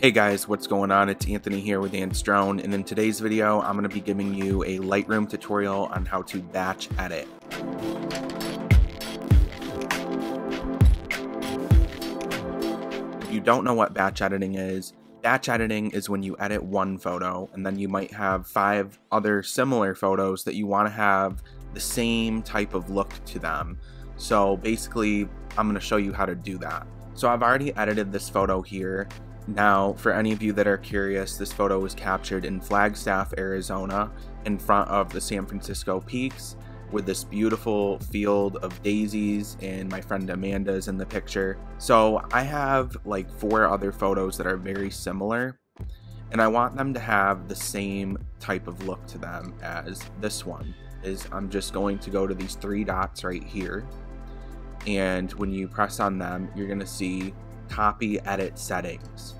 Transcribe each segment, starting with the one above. Hey guys, what's going on? It's Anthony here with AntsDrone, and in today's video, I'm going to be giving you a Lightroom tutorial on how to batch edit. If you don't know what batch editing is when you edit one photo, and then you might have 5 other similar photos that you want to have the same type of look to them. So basically, I'm going to show you how to do that. So I've already edited this photo here. Now, for any of you that are curious, this photo was captured in Flagstaff, Arizona, in front of the San Francisco Peaks, with this beautiful field of daisies, and my friend Amanda's in the picture. So I have like 4 other photos that are very similar, and I want them to have the same type of look to them as this one. I'm just going to go to these 3 dots right here, and when you press on them, you're going to see Copy Edit Settings.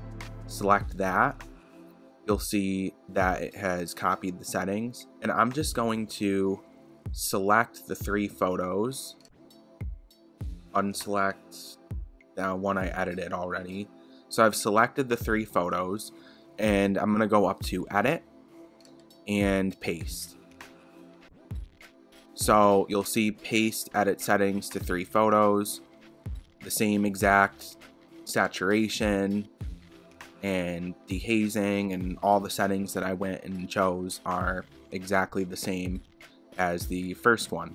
Select that. You'll see that it has copied the settings, and I'm just going to select the 3 photos, unselect the one I edited already. So I've selected the 3 photos, and I'm going to go up to Edit and Paste. So you'll see Paste Edit Settings to 3 photos, the same exact saturation and dehazing, and all the settings that I went and chose are exactly the same as the first one.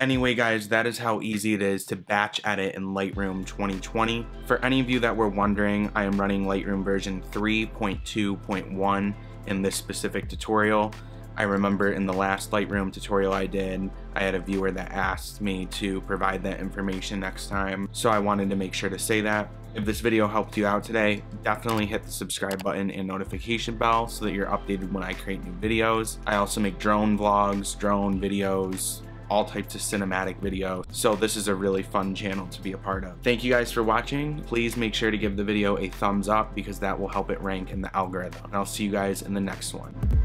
Anyway guys, that is how easy it is to batch edit in Lightroom 2020. For any of you that were wondering, I am running Lightroom version 3.2.1 in this specific tutorial. I remember in the last Lightroom tutorial I did, I had a viewer that asked me to provide that information next time, so I wanted to make sure to say that. If this video helped you out today, definitely hit the subscribe button and notification bell so that you're updated when I create new videos. I also make drone vlogs, drone videos, all types of cinematic videos, so this is a really fun channel to be a part of. Thank you guys for watching. Please make sure to give the video a thumbs up because that will help it rank in the algorithm. And I'll see you guys in the next one.